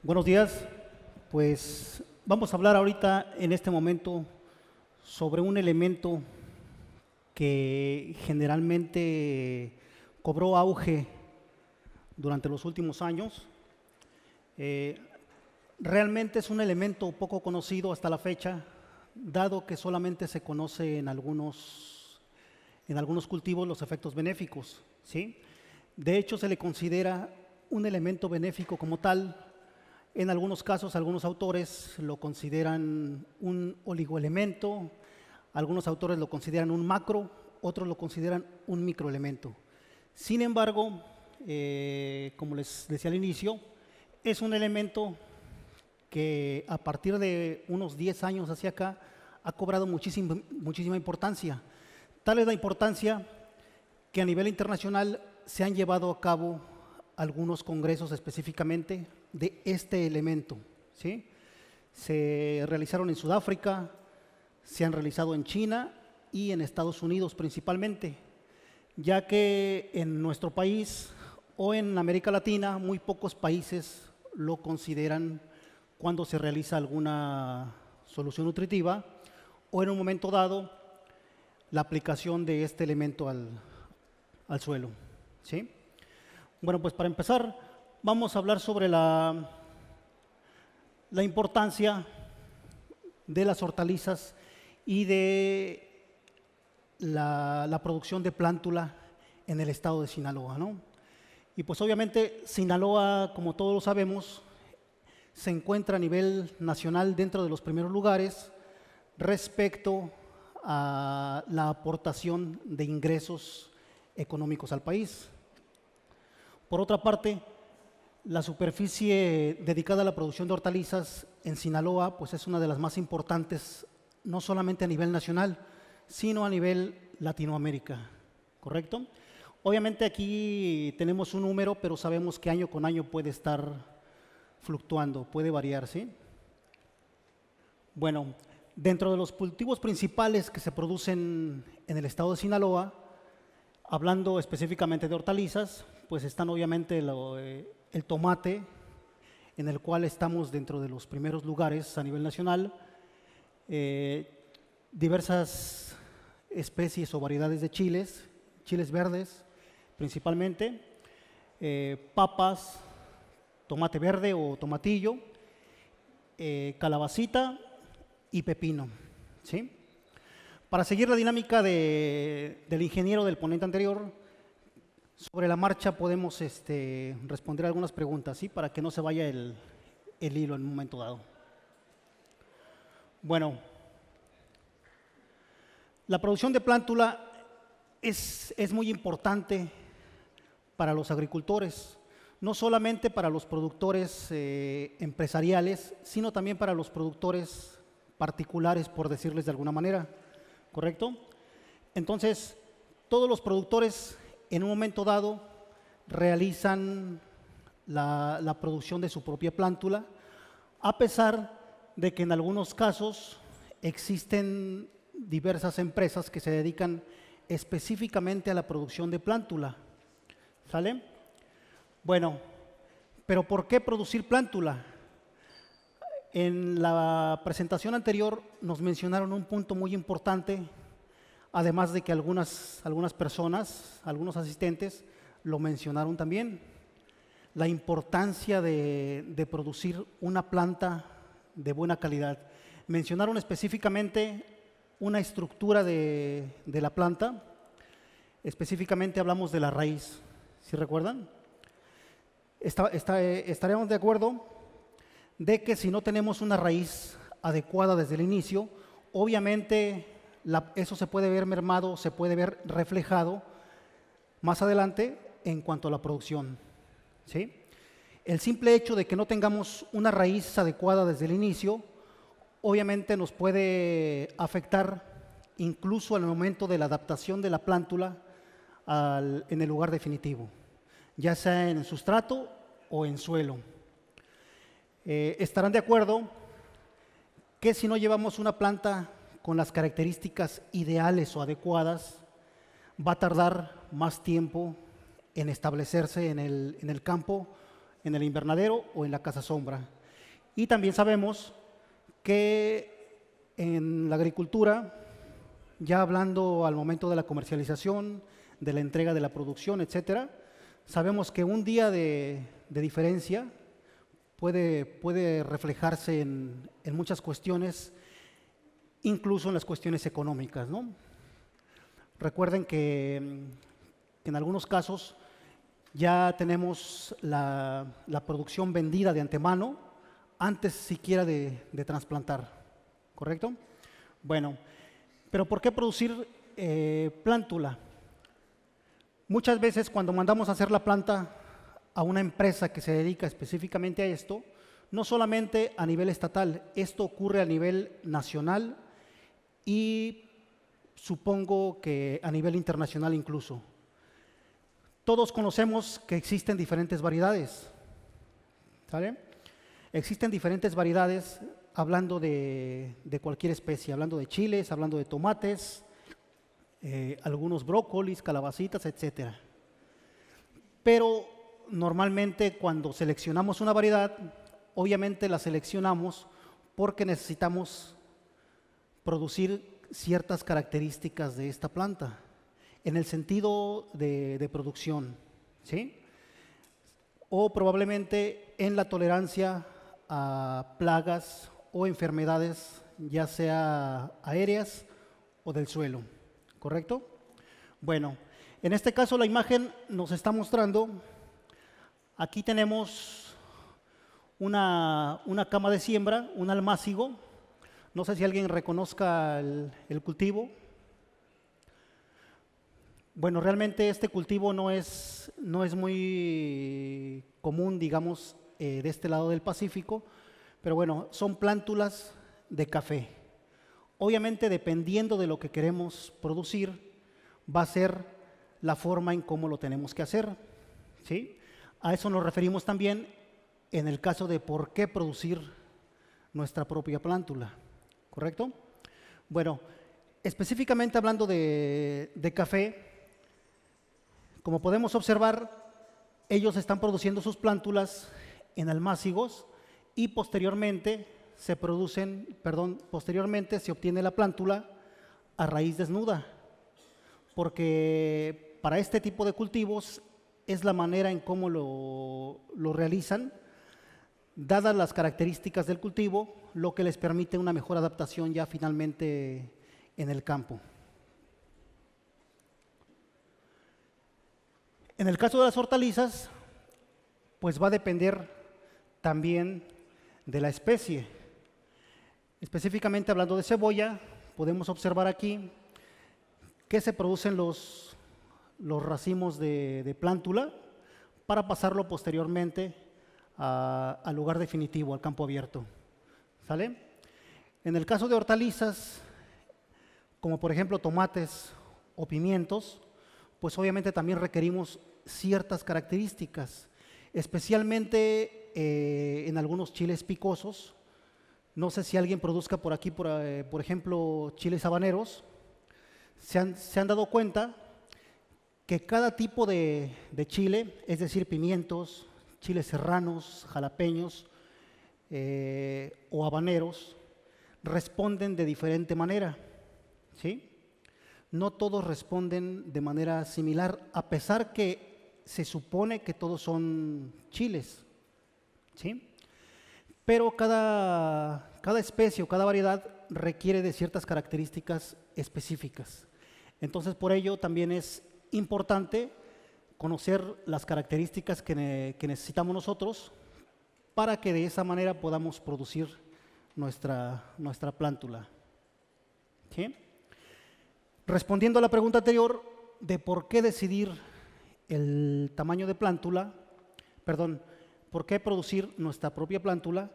Buenos días, pues vamos a hablar ahorita en este momento sobre un elemento que generalmente cobró auge durante los últimos años. Realmente es un elemento poco conocido hasta la fecha, dado que solamente se conoce en algunos cultivos los efectos benéficos, ¿sí? De hecho, se le considera un elemento benéfico como tal. En algunos casos, algunos autores lo consideran un oligoelemento, algunos autores lo consideran un macro, otros lo consideran un microelemento. Sin embargo, como les decía al inicio, es un elemento que a partir de unos 10 años hacia acá ha cobrado muchísima importancia. Tal es la importancia que a nivel internacional se han llevado a cabo algunos congresos específicamente de este elemento, ¿sí? Se realizaron en Sudáfrica, se han realizado en China y en Estados Unidos principalmente, ya que en nuestro país o en América Latina muy pocos países lo consideran cuando se realiza alguna solución nutritiva o en un momento dado la aplicación de este elemento al suelo, ¿sí? Bueno, pues para empezar vamos a hablar sobre la importancia de las hortalizas y de la producción de plántula en el estado de Sinaloa, ¿no? Y pues obviamente Sinaloa, como todos lo sabemos, se encuentra a nivel nacional dentro de los primeros lugares respecto a la aportación de ingresos económicos al país. Por otra parte, la superficie dedicada a la producción de hortalizas en Sinaloa, pues es una de las más importantes, no solamente a nivel nacional, sino a nivel Latinoamérica, ¿correcto? Obviamente aquí tenemos un número, pero sabemos que año con año puede estar fluctuando, puede variar, ¿sí? Bueno, dentro de los cultivos principales que se producen en el estado de Sinaloa, hablando específicamente de hortalizas, pues están obviamente el tomate, en el cual estamos dentro de los primeros lugares a nivel nacional, diversas especies o variedades de chiles verdes principalmente, papas, tomate verde o tomatillo, calabacita y pepino, ¿sí? Para seguir la dinámica del ingeniero del ponente anterior, sobre la marcha podemos responder algunas preguntas, ¿sí? Para que no se vaya el hilo en un momento dado. Bueno, la producción de plántula es muy importante para los agricultores, no solamente para los productores empresariales, sino también para los productores particulares, por decirles de alguna manera, ¿correcto? Entonces, todos los productores en un momento dado realizan la producción de su propia plántula, a pesar de que en algunos casos existen diversas empresas que se dedican específicamente a la producción de plántula, ¿sale? Bueno, pero ¿por qué producir plántula? En la presentación anterior nos mencionaron un punto muy importante, además de que algunas personas, algunos asistentes, lo mencionaron también, la importancia de producir una planta de buena calidad. Mencionaron específicamente una estructura de la planta, específicamente hablamos de la raíz, ¿sí recuerdan? Estaremos de acuerdo de que si no tenemos una raíz adecuada desde el inicio, obviamente eso se puede ver mermado, se puede ver reflejado más adelante en cuanto a la producción, ¿sí? El simple hecho de que no tengamos una raíz adecuada desde el inicio, obviamente nos puede afectar incluso al momento de la adaptación de la plántula en el lugar definitivo, ya sea en sustrato o en suelo. Estarán de acuerdo que si no llevamos una planta con las características ideales o adecuadas, va a tardar más tiempo en establecerse en el campo, en el invernadero o en la casa sombra. Y también sabemos que en la agricultura, ya hablando al momento de la comercialización, de la entrega de la producción, etcétera, sabemos que un día de diferencia puede reflejarse en muchas cuestiones, incluso en las cuestiones económicas, ¿no? Recuerden que en algunos casos ya tenemos la producción vendida de antemano antes siquiera de trasplantar, ¿correcto? Bueno, pero ¿por qué producir plántula? Muchas veces cuando mandamos a hacer la planta a una empresa que se dedica específicamente a esto, no solamente a nivel estatal, esto ocurre a nivel nacional y supongo que a nivel internacional incluso. Todos conocemos que existen diferentes variedades, ¿sale? Existen diferentes variedades hablando de cualquier especie, hablando de chiles, hablando de tomates, algunos brócolis, calabacitas, etc. Pero normalmente cuando seleccionamos una variedad, obviamente la seleccionamos porque necesitamos producir ciertas características de esta planta en el sentido de producción, ¿sí? O probablemente en la tolerancia a plagas o enfermedades, ya sea aéreas o del suelo, ¿correcto? Bueno, en este caso la imagen nos está mostrando, aquí tenemos una cama de siembra, un almácigo. No sé si alguien reconozca el cultivo. Bueno, realmente este cultivo no es muy común, digamos, de este lado del Pacífico, pero bueno, son plántulas de café. Obviamente, dependiendo de lo que queremos producir, va a ser la forma en cómo lo tenemos que hacer, ¿sí? A eso nos referimos también en el caso de por qué producir nuestra propia plántula, ¿correcto? Bueno, específicamente hablando de café, como podemos observar, ellos están produciendo sus plántulas en almácigos y posteriormente se obtiene la plántula a raíz desnuda, porque para este tipo de cultivos es la manera en cómo lo realizan, dadas las características del cultivo, lo que les permite una mejor adaptación ya finalmente en el campo. En el caso de las hortalizas, pues va a depender también de la especie. Específicamente hablando de cebolla, podemos observar aquí que se producen los racimos de plántula para pasarlo posteriormente al lugar definitivo, al campo abierto, ¿sale? En el caso de hortalizas, como por ejemplo tomates o pimientos, pues obviamente también requerimos ciertas características, especialmente en algunos chiles picosos. No sé si alguien produzca por aquí, por ejemplo, chiles habaneros. Se han dado cuenta que cada tipo de chile, es decir, pimientos, chiles serranos, jalapeños o habaneros, responden de diferente manera, ¿sí? No todos responden de manera similar, a pesar que se supone que todos son chiles, ¿sí? Pero cada especie o cada variedad requiere de ciertas características específicas. Entonces, por ello también es importante conocer las características que necesitamos nosotros para que de esa manera podamos producir nuestra plántula, ¿sí? Respondiendo a la pregunta anterior de por qué decidir el tamaño de plántula, perdón, por qué producir nuestra propia plántula,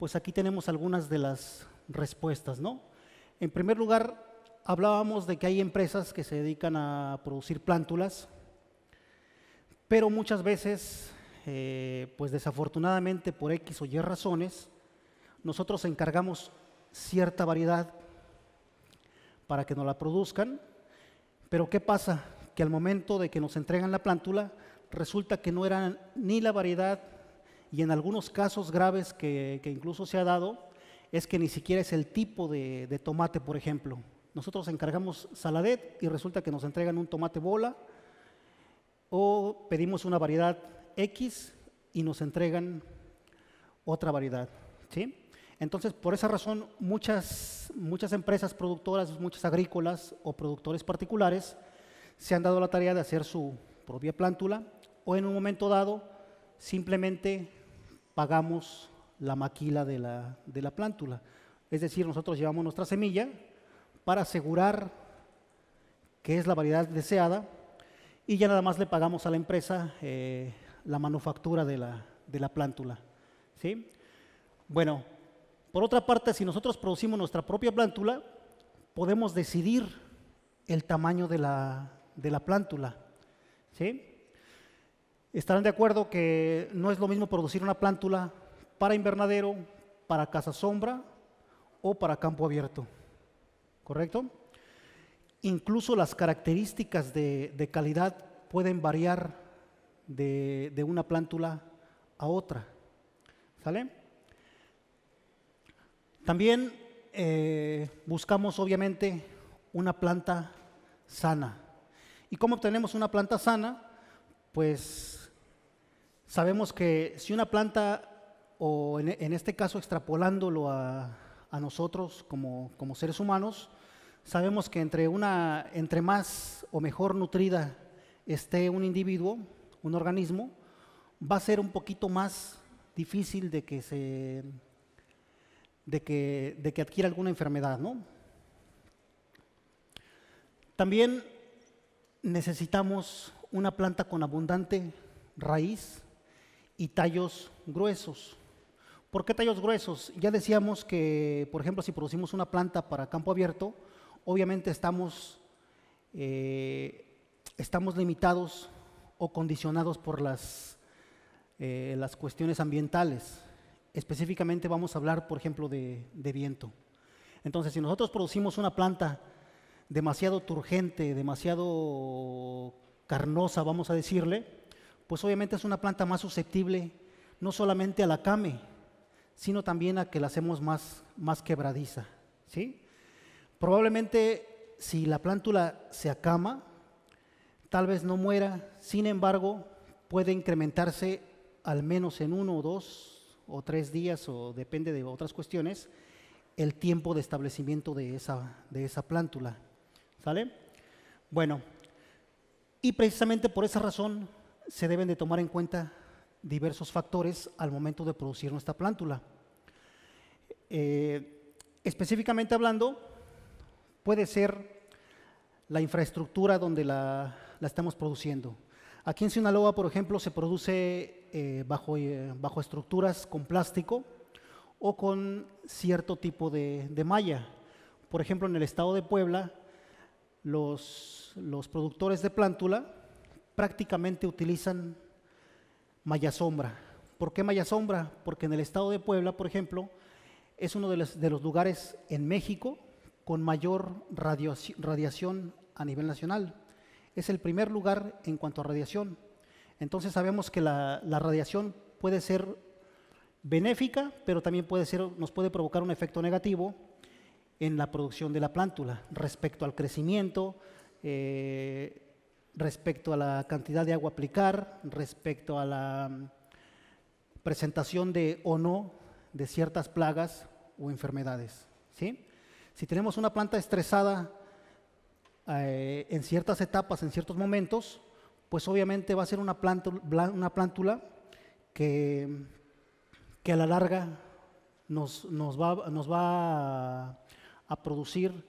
pues aquí tenemos algunas de las respuestas, ¿no? En primer lugar, hablábamos de que hay empresas que se dedican a producir plántulas, pero muchas veces, pues desafortunadamente por X o Y razones, nosotros encargamos cierta variedad para que nos la produzcan, pero ¿qué pasa? Que al momento de que nos entregan la plántula, resulta que no era ni la variedad y en algunos casos graves que incluso se ha dado es que ni siquiera es el tipo de tomate, por ejemplo. Nosotros encargamos Saladet y resulta que nos entregan un tomate bola, o pedimos una variedad X y nos entregan otra variedad, ¿sí? Entonces, por esa razón, muchas empresas productoras, muchas agrícolas o productores particulares se han dado la tarea de hacer su propia plántula, o en un momento dado simplemente pagamos la maquila de la plántula. Es decir, nosotros llevamos nuestra semilla para asegurar que es la variedad deseada y ya nada más le pagamos a la empresa la manufactura de la plántula, ¿sí? Bueno, por otra parte, si nosotros producimos nuestra propia plántula, podemos decidir el tamaño de la plántula, ¿sí? Estarán de acuerdo que no es lo mismo producir una plántula para invernadero, para casa sombra o para campo abierto, ¿correcto? Incluso las características de calidad pueden variar de una plántula a otra, ¿sale? También buscamos obviamente una planta sana. ¿Y cómo obtenemos una planta sana? Pues sabemos que si una planta, o en este caso extrapolándolo a nosotros como seres humanos, sabemos que entre más o mejor nutrida esté un individuo, un organismo, va a ser un poquito más difícil de que adquiera alguna enfermedad, ¿no? También necesitamos una planta con abundante raíz y tallos gruesos. ¿Por qué tallos gruesos? Ya decíamos que, por ejemplo, si producimos una planta para campo abierto, obviamente estamos limitados o condicionados por las cuestiones ambientales. Específicamente vamos a hablar, por ejemplo, de viento. Entonces, si nosotros producimos una planta demasiado turgente, demasiado carnosa, vamos a decirle, pues obviamente es una planta más susceptible no solamente a la came, sino también a que la hacemos más quebradiza, ¿sí? Probablemente si la plántula se acama, tal vez no muera, sin embargo, puede incrementarse al menos en 1 o 2 o 3 días, o depende de otras cuestiones, el tiempo de establecimiento de esa plántula, ¿sale? Bueno, y precisamente por esa razón se deben de tomar en cuenta diversos factores al momento de producir nuestra plántula. Específicamente hablando, puede ser la infraestructura donde la estamos produciendo. Aquí en Sinaloa, por ejemplo, se produce bajo estructuras con plástico o con cierto tipo de malla. Por ejemplo, en el estado de Puebla, los productores de plántula prácticamente utilizan malla sombra. ¿Por qué malla sombra? Porque en el estado de Puebla, por ejemplo, es uno de los lugares en México con mayor radiación a nivel nacional. Es el primer lugar en cuanto a radiación. Entonces sabemos que la radiación puede ser benéfica, pero también nos puede provocar un efecto negativo en la producción de la plántula, respecto al crecimiento, respecto a la cantidad de agua a aplicar, respecto a la presentación de o no de ciertas plagas o enfermedades, ¿sí? Si tenemos una planta estresada en ciertas etapas, en ciertos momentos, pues obviamente va a ser una plántula que a la larga nos va a producir,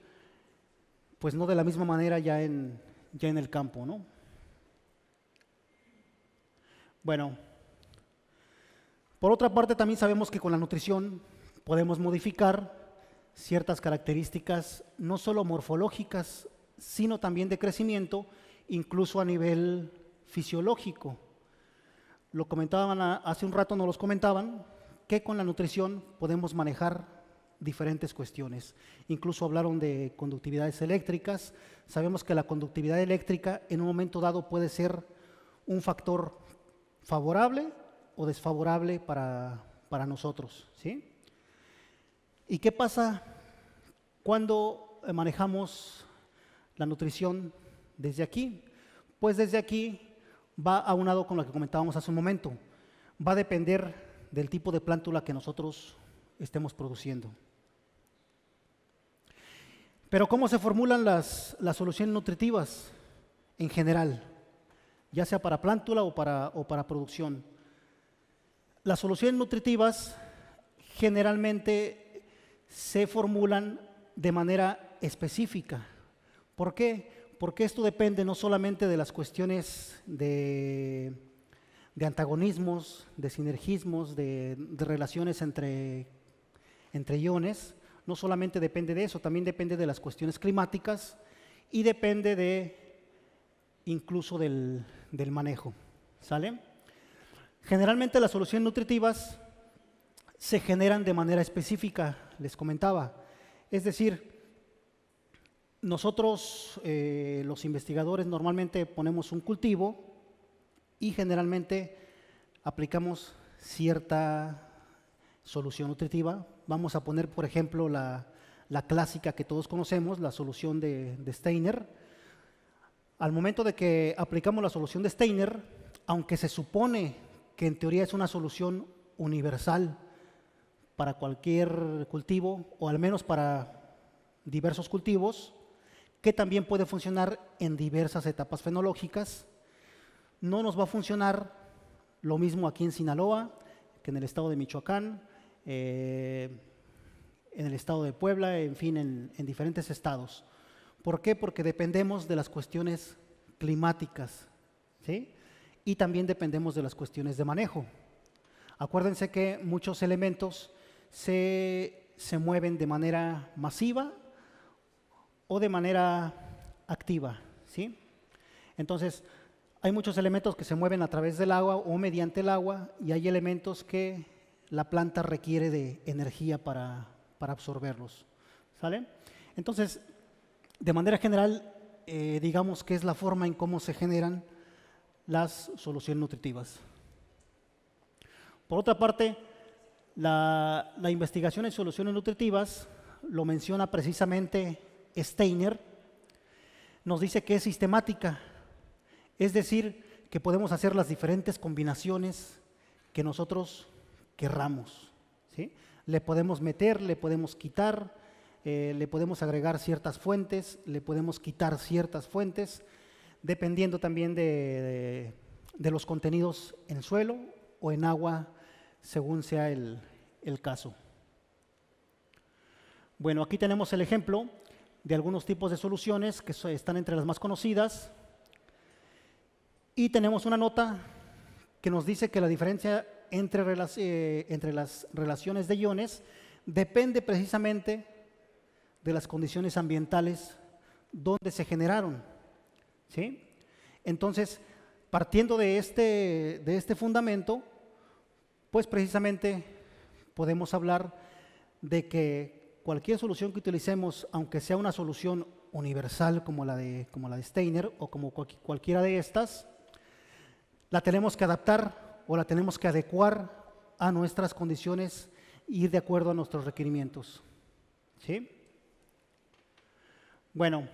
pues no de la misma manera ya en el campo, ¿no? Bueno, por otra parte también sabemos que con la nutrición podemos modificar ciertas características, no solo morfológicas, sino también de crecimiento, incluso a nivel fisiológico. Lo comentaban hace un rato, nos los comentaban, que con la nutrición podemos manejar diferentes cuestiones. Incluso hablaron de conductividades eléctricas. Sabemos que la conductividad eléctrica en un momento dado puede ser un factor favorable o desfavorable para nosotros, ¿sí? ¿Y qué pasa cuando manejamos la nutrición desde aquí? Pues desde aquí va aunado con lo que comentábamos hace un momento. Va a depender del tipo de plántula que nosotros estemos produciendo. Pero ¿cómo se formulan las soluciones nutritivas en general? Ya sea para plántula o para producción. Las soluciones nutritivas generalmente se formulan de manera específica. ¿Por qué? Porque esto depende no solamente de las cuestiones de antagonismos, de sinergismos, de relaciones entre iones. No solamente depende de eso, también depende de las cuestiones climáticas y depende incluso del manejo. ¿Sale? Generalmente las soluciones nutritivas se generan de manera específica, les comentaba. Es decir, nosotros los investigadores normalmente ponemos un cultivo y generalmente aplicamos cierta solución nutritiva. Vamos a poner, por ejemplo, la clásica que todos conocemos, la solución de Steiner. Al momento de que aplicamos la solución de Steiner, aunque se supone que en teoría es una solución universal para cualquier cultivo, o al menos para diversos cultivos, que también puede funcionar en diversas etapas fenológicas, no nos va a funcionar lo mismo aquí en Sinaloa que en el estado de Michoacán, en el estado de Puebla, en fin, en diferentes estados. ¿Por qué? Porque dependemos de las cuestiones climáticas, ¿sí? Y también dependemos de las cuestiones de manejo. Acuérdense que muchos elementos se mueven de manera masiva o de manera activa, ¿sí? Entonces, hay muchos elementos que se mueven a través del agua o mediante el agua, y hay elementos que la planta requiere de energía para absorberlos, ¿sale? Entonces, de manera general, digamos que es la forma en cómo se generan las soluciones nutritivas. Por otra parte, la investigación en soluciones nutritivas lo menciona precisamente Steiner, nos dice que es sistemática, es decir, que podemos hacer las diferentes combinaciones que nosotros querramos, ¿sí? Le podemos meter, le podemos quitar, le podemos agregar ciertas fuentes, le podemos quitar ciertas fuentes, dependiendo también de los contenidos en suelo o en agua, según sea el caso. Bueno, aquí tenemos el ejemplo de algunos tipos de soluciones que están entre las más conocidas, y tenemos una nota que nos dice que la diferencia entre las relaciones de iones depende precisamente de las condiciones ambientales donde se generaron, ¿sí? Entonces, partiendo de este fundamento, pues precisamente podemos hablar de que cualquier solución que utilicemos, aunque sea una solución universal como la de Steiner o como cualquiera de estas, la tenemos que adaptar o la tenemos que adecuar a nuestras condiciones y ir de acuerdo a nuestros requerimientos, ¿sí? Bueno,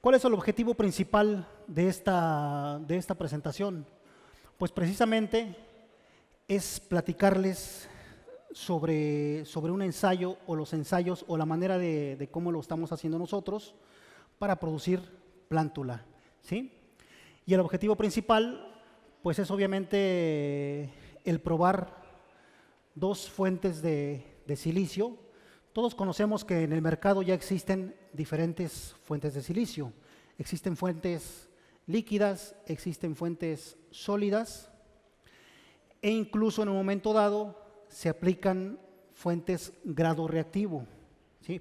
¿cuál es el objetivo principal de esta presentación? Pues precisamente es platicarles sobre un ensayo o los ensayos o la manera de cómo lo estamos haciendo nosotros para producir plántula, ¿sí? Y el objetivo principal pues es obviamente el probar dos fuentes de silicio. Todos conocemos que en el mercado ya existen diferentes fuentes de silicio. Existen fuentes líquidas, existen fuentes sólidas, e incluso en un momento dado se aplican fuentes grado reactivo, ¿sí?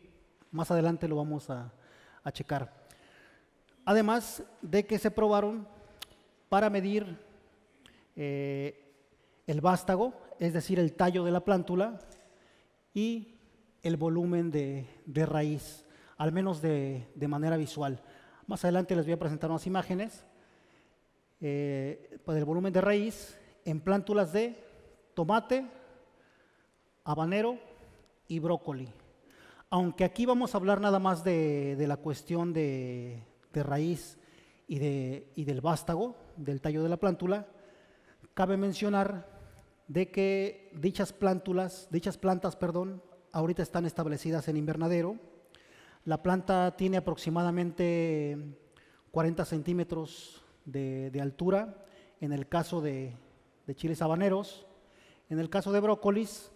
Más adelante lo vamos a checar. Además de que se probaron para medir el vástago, es decir, el tallo de la plántula, y el volumen de raíz, al menos de manera visual. Más adelante les voy a presentar unas imágenes del volumen de raíz en plántulas de tomate, habanero y brócoli. Aunque aquí vamos a hablar nada más de la cuestión de raíz y del vástago, del tallo de la plántula, cabe mencionar de que dichas plantas, ahorita están establecidas en invernadero. La planta tiene aproximadamente 40 centímetros de altura, en el caso de chiles habaneros. En el caso de brócolis,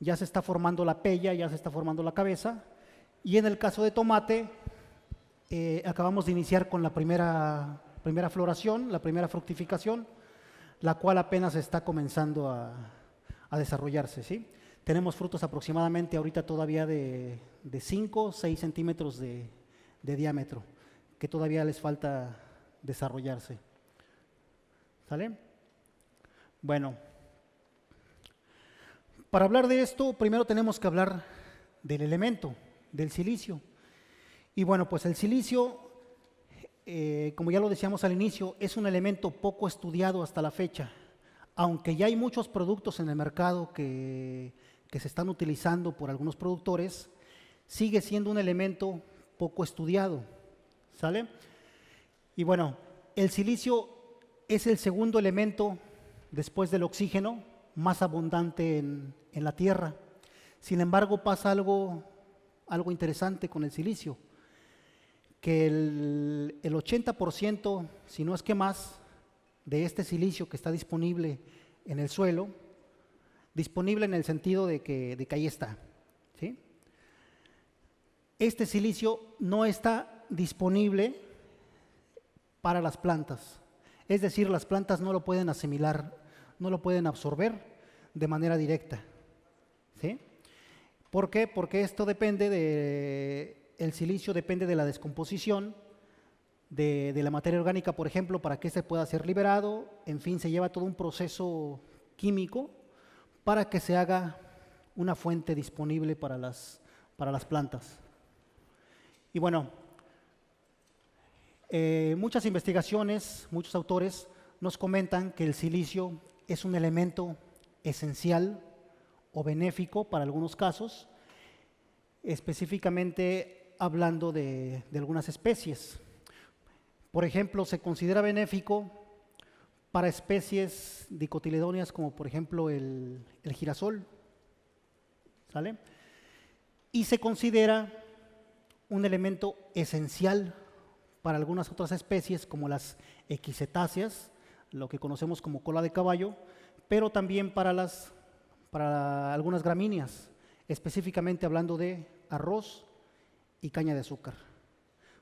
ya se está formando la pella, ya se está formando la cabeza. Y en el caso de tomate, acabamos de iniciar con la primera floración, la primera fructificación, la cual apenas está comenzando a desarrollarse, ¿sí? Tenemos frutos aproximadamente ahorita todavía de 5 o 6 centímetros de diámetro, que todavía les falta desarrollarse. ¿Sale? Bueno, para hablar de esto, primero tenemos que hablar del elemento, del silicio. Y bueno, pues el silicio, como ya lo decíamos al inicio, es un elemento poco estudiado hasta la fecha, aunque ya hay muchos productos en el mercado que se están utilizando por algunos productores, sigue siendo un elemento poco estudiado, ¿sale? Y bueno, el silicio es el segundo elemento, después del oxígeno, más abundante en la tierra. Sin embargo, pasa algo interesante con el silicio, que el 80%, si no es que más, de este silicio que está disponible en el suelo, disponible en el sentido de que ahí está, ¿sí? Este silicio no está disponible para las plantas. Es decir, las plantas no lo pueden asimilar, no lo pueden absorber de manera directa, ¿sí? ¿Por qué? Porque esto depende el silicio depende de la descomposición de la materia orgánica, por ejemplo, para que este pueda ser liberado. En fin, se lleva todo un proceso químico para que se haga una fuente disponible para las plantas. Y bueno, muchas investigaciones, muchos autores nos comentan que el silicio es un elemento esencial o benéfico para algunos casos, específicamente hablando de algunas especies. Por ejemplo, se considera benéfico para especies dicotiledóneas como por ejemplo el girasol, ¿sale? Y se considera un elemento esencial para algunas otras especies como las equisetáceas, lo que conocemos como cola de caballo, pero también para algunas gramíneas, específicamente hablando de arroz y caña de azúcar.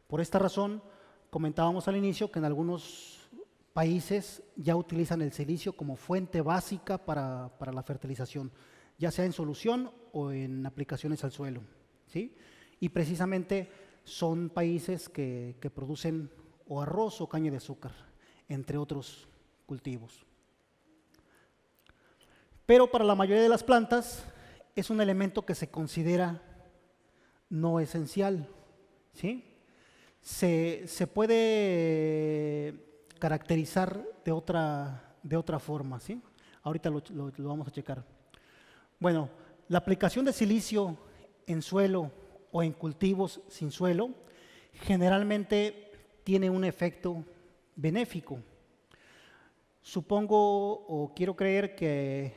Por esta razón, comentábamos al inicio que en algunos países ya utilizan el silicio como fuente básica para la fertilización, ya sea en solución o en aplicaciones al suelo, ¿sí? Y precisamente son países que producen o arroz o caña de azúcar, entre otros cultivos. Pero para la mayoría de las plantas es un elemento que se considera no esencial, ¿sí? Se puede caracterizar de otra forma, ¿sí? Ahorita lo vamos a checar. Bueno, la aplicación de silicio en suelo o en cultivos sin suelo generalmente tiene un efecto benéfico. Supongo o quiero creer que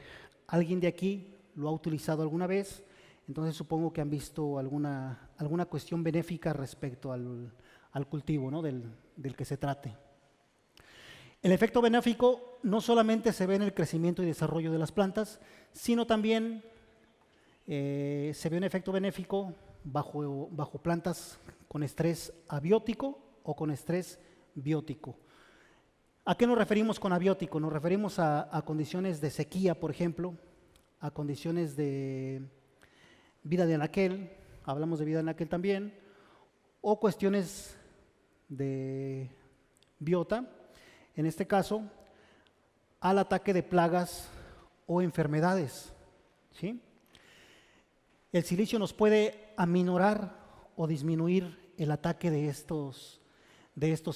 alguien de aquí lo ha utilizado alguna vez, entonces supongo que han visto alguna cuestión benéfica respecto al cultivo, ¿no? del que se trate. El efecto benéfico no solamente se ve en el crecimiento y desarrollo de las plantas, sino también se ve un efecto benéfico bajo plantas con estrés abiótico o con estrés biótico. ¿A qué nos referimos con abiótico? Nos referimos a condiciones de sequía, por ejemplo, a condiciones de vida de anaquel, hablamos de vida de anaquel también, o cuestiones de biota, en este caso, al ataque de plagas o enfermedades, ¿sí? El silicio nos puede aminorar o disminuir el ataque de estos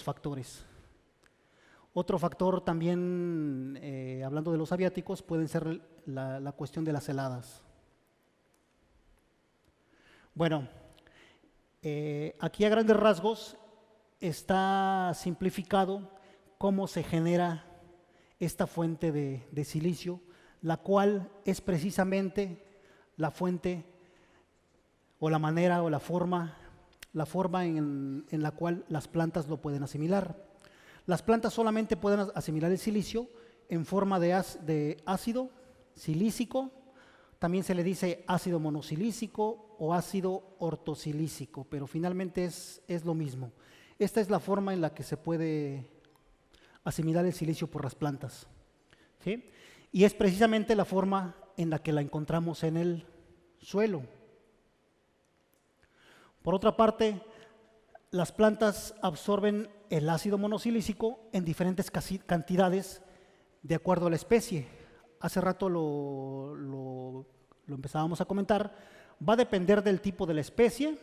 factores. Otro factor también, hablando de los abiáticos, pueden ser la cuestión de las heladas. Bueno, aquí a grandes rasgos está simplificado cómo se genera esta fuente de silicio, la cual es precisamente la fuente o la manera o la forma en la cual las plantas lo pueden asimilar. Las plantas solamente pueden asimilar el silicio en forma de ácido silícico, también se le dice ácido monosilícico o ácido ortosilícico, pero finalmente es lo mismo. Esta es la forma en la que se puede asimilar el silicio por las plantas, ¿sí? Y es precisamente la forma en la que la encontramos en el suelo. Por otra parte, las plantas absorben el ácido monosilícico en diferentes cantidades de acuerdo a la especie. Hace rato lo empezábamos a comentar. Va a depender del tipo de la especie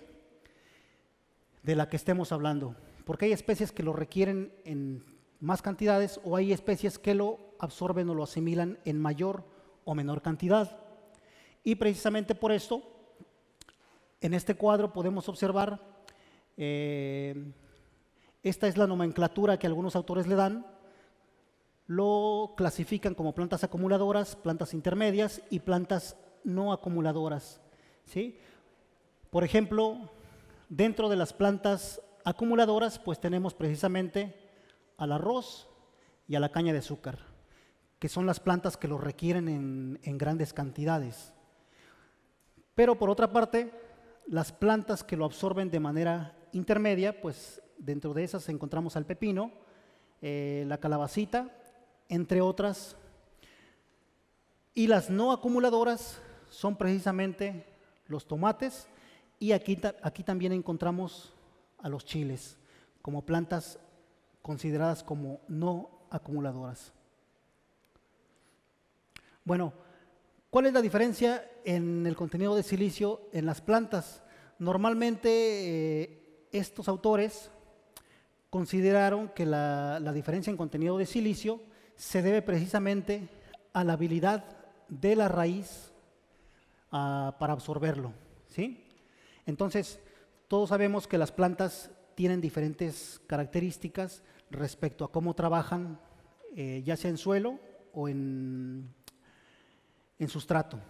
de la que estemos hablando, porque hay especies que lo requieren en más cantidades o hay especies que lo absorben o lo asimilan en mayor o menor cantidad. Y precisamente por esto, en este cuadro podemos observar esta es la nomenclatura que algunos autores le dan, lo clasifican como plantas acumuladoras, plantas intermedias y plantas no acumuladoras, ¿sí? Por ejemplo, dentro de las plantas acumuladoras, pues tenemos precisamente al arroz y a la caña de azúcar, que son las plantas que lo requieren en grandes cantidades. Pero por otra parte, las plantas que lo absorben de manera intermedia, pues dentro de esas encontramos al pepino, la calabacita, entre otras. Y las no acumuladoras son precisamente los tomates y aquí también encontramos a los chiles como plantas consideradas como no acumuladoras. Bueno, ¿cuál es la diferencia en el contenido de silicio en las plantas? Normalmente estos autores consideraron que la diferencia en contenido de silicio se debe precisamente a la habilidad de la raíz para absorberlo, ¿sí? Entonces, todos sabemos que las plantas tienen diferentes características respecto a cómo trabajan, ya sea en suelo o en sustrato,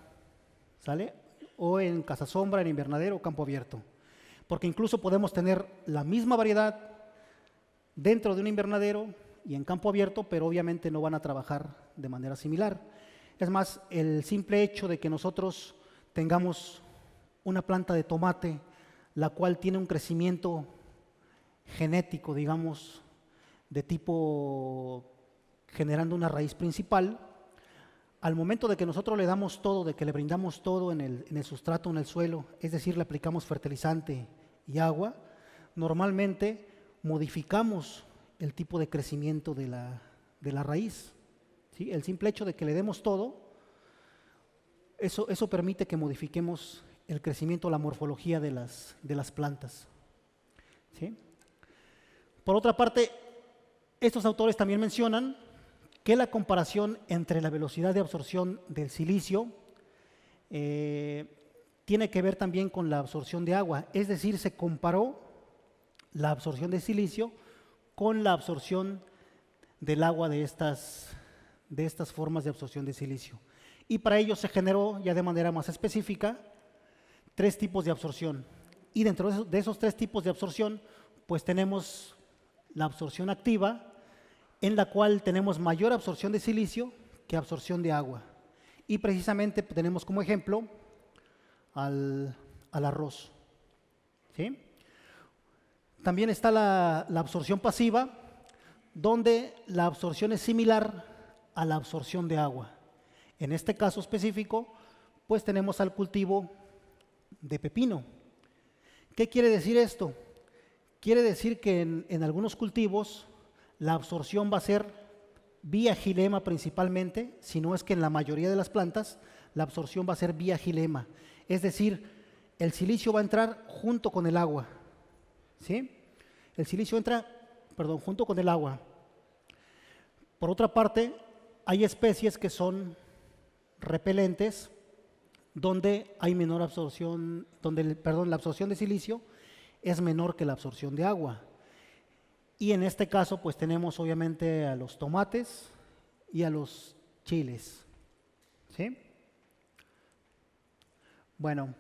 ¿sale? O en cazasombra, en invernadero o campo abierto. Porque incluso podemos tener la misma variedad dentro de un invernadero y en campo abierto, pero obviamente no van a trabajar de manera similar. Es más, el simple hecho de que nosotros tengamos una planta de tomate, la cual tiene un crecimiento genético, digamos, de tipo generando una raíz principal, al momento de que nosotros le damos todo, de que le brindamos todo en el sustrato, en el suelo, es decir, le aplicamos fertilizante y agua, normalmente modificamos el tipo de crecimiento de la raíz, ¿sí? El simple hecho de que le demos todo, eso permite que modifiquemos el crecimiento, la morfología de las plantas, ¿sí? Por otra parte, estos autores también mencionan que la comparación entre la velocidad de absorción del silicio tiene que ver también con la absorción de agua. Es decir, se comparó la absorción de silicio con la absorción del agua de estas formas de absorción de silicio. Y para ello se generó ya de manera más específica 3 tipos de absorción. Y dentro de esos 3 tipos de absorción, pues tenemos la absorción activa, en la cual tenemos mayor absorción de silicio que absorción de agua. Y precisamente tenemos como ejemplo al arroz, ¿sí? También está la absorción pasiva, donde la absorción es similar a la absorción de agua. En este caso específico, pues tenemos al cultivo de pepino. ¿Qué quiere decir esto? Quiere decir que en algunos cultivos la absorción va a ser vía xilema principalmente, si no es que en la mayoría de las plantas la absorción va a ser vía xilema. Es decir, el silicio va a entrar junto con el agua, ¿sí? El silicio entra, perdón, junto con el agua. Por otra parte, hay especies que son repelentes, donde hay menor absorción, la absorción de silicio es menor que la absorción de agua. Y en este caso, pues tenemos obviamente a los tomates y a los chiles. ¿Sí? Bueno,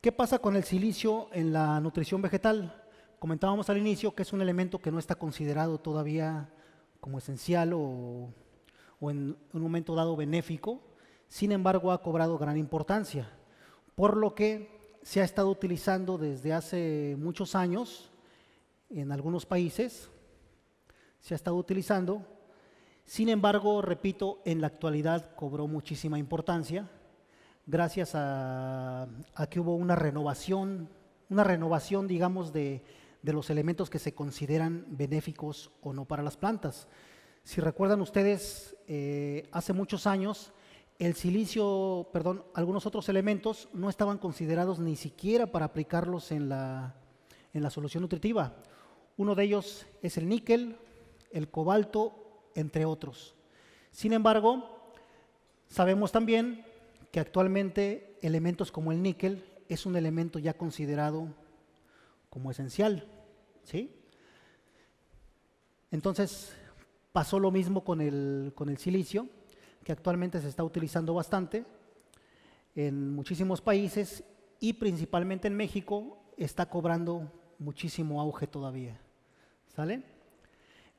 ¿qué pasa con el silicio en la nutrición vegetal? Comentábamos al inicio que es un elemento que no está considerado todavía como esencial o en un momento dado benéfico. Sin embargo, ha cobrado gran importancia, por lo que se ha estado utilizando desde hace muchos años. En algunos países se ha estado utilizando, sin embargo, repito, en la actualidad cobró muchísima importancia gracias a que hubo una renovación, digamos, de los elementos que se consideran benéficos o no para las plantas. Si recuerdan ustedes, hace muchos años el silicio, perdón, algunos otros elementos no estaban considerados ni siquiera para aplicarlos en la solución nutritiva. Uno de ellos es el níquel, el cobalto, entre otros. Sin embargo, sabemos también que actualmente elementos como el níquel es un elemento ya considerado como esencial. ¿Sí? Entonces, pasó lo mismo con el silicio, que actualmente se está utilizando bastante en muchísimos países y principalmente en México está cobrando muchísimo auge todavía. ¿Sale?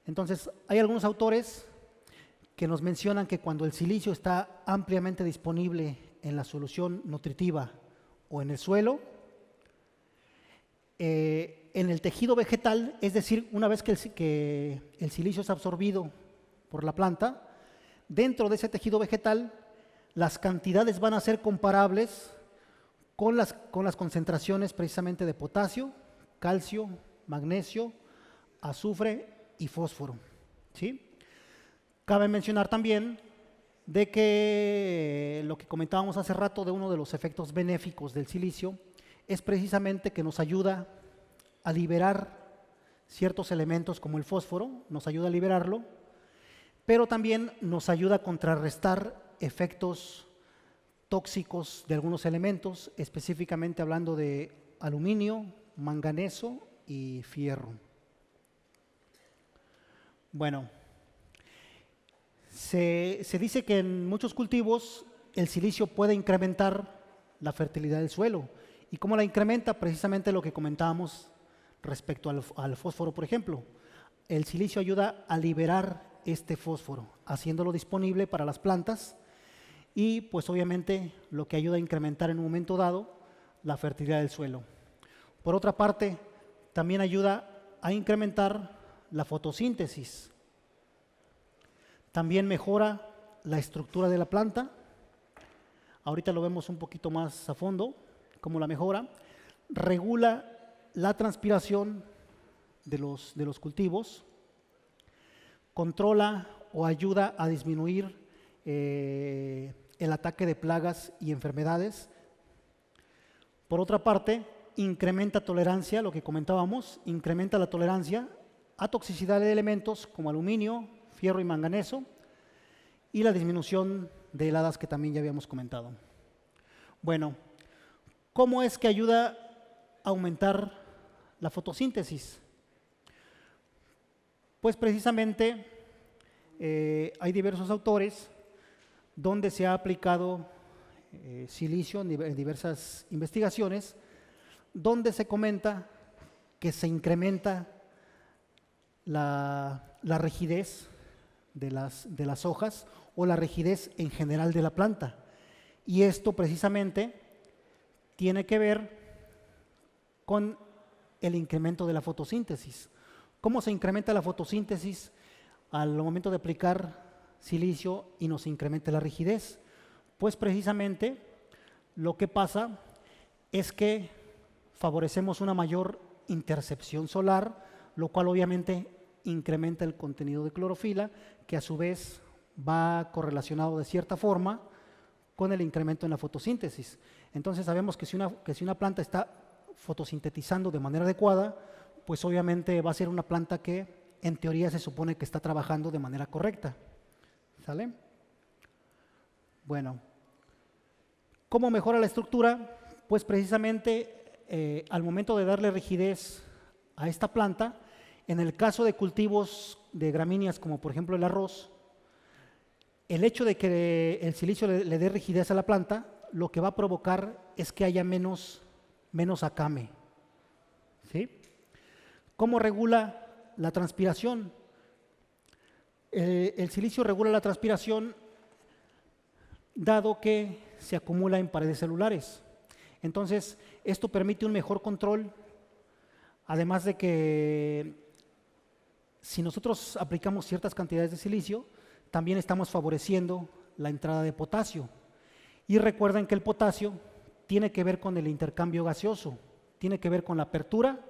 Entonces, hay algunos autores que nos mencionan que cuando el silicio está ampliamente disponible en la solución nutritiva o en el suelo, en el tejido vegetal, es decir, una vez que el silicio es absorbido por la planta, dentro de ese tejido vegetal, las cantidades van a ser comparables con las concentraciones precisamente de potasio, calcio, magnesio, azufre y fósforo. ¿Sí? Cabe mencionar también de que lo que comentábamos hace rato de uno de los efectos benéficos del silicio es precisamente que nos ayuda a liberar ciertos elementos como el fósforo, nos ayuda a liberarlo, pero también nos ayuda a contrarrestar efectos tóxicos de algunos elementos, específicamente hablando de aluminio, manganeso y fierro. Bueno, se dice que en muchos cultivos el silicio puede incrementar la fertilidad del suelo. ¿Y cómo la incrementa? Precisamente lo que comentábamos respecto al fósforo, por ejemplo. El silicio ayuda a liberar este fósforo, haciéndolo disponible para las plantas y pues obviamente lo que ayuda a incrementar en un momento dado la fertilidad del suelo. Por otra parte, también ayuda a incrementar la fotosíntesis. También mejora la estructura de la planta. Ahorita lo vemos un poquito más a fondo, cómo la mejora. Regula la transpiración de los cultivos. Controla o ayuda a disminuir el ataque de plagas y enfermedades. Por otra parte, incrementa tolerancia, lo que comentábamos, incrementa la tolerancia a toxicidad de elementos como aluminio, fierro y manganeso y la disminución de heladas que también ya habíamos comentado. Bueno, ¿cómo es que ayuda a aumentar la fotosíntesis? Pues precisamente hay diversos autores donde se ha aplicado silicio en diversas investigaciones, donde se comenta que se incrementa la rigidez de las hojas o la rigidez en general de la planta. Y esto precisamente tiene que ver con el incremento de la fotosíntesis. ¿Cómo se incrementa la fotosíntesis al momento de aplicar silicio y nos incrementa la rigidez? Pues precisamente lo que pasa es que favorecemos una mayor intercepción solar, lo cual obviamente incrementa el contenido de clorofila, que a su vez va correlacionado de cierta forma con el incremento en la fotosíntesis. Entonces sabemos que si una planta está fotosintetizando de manera adecuada, pues obviamente va a ser una planta que en teoría se supone que está trabajando de manera correcta. ¿Sale? Bueno, ¿cómo mejora la estructura? Pues precisamente al momento de darle rigidez a esta planta, en el caso de cultivos de gramíneas como por ejemplo el arroz, el hecho de que el silicio le dé rigidez a la planta, lo que va a provocar es que haya menos acame. ¿Sí? ¿Cómo regula la transpiración? El silicio regula la transpiración dado que se acumula en paredes celulares. Entonces, esto permite un mejor control, además de que si nosotros aplicamos ciertas cantidades de silicio, también estamos favoreciendo la entrada de potasio. Y recuerden que el potasio tiene que ver con el intercambio gaseoso, tiene que ver con la apertura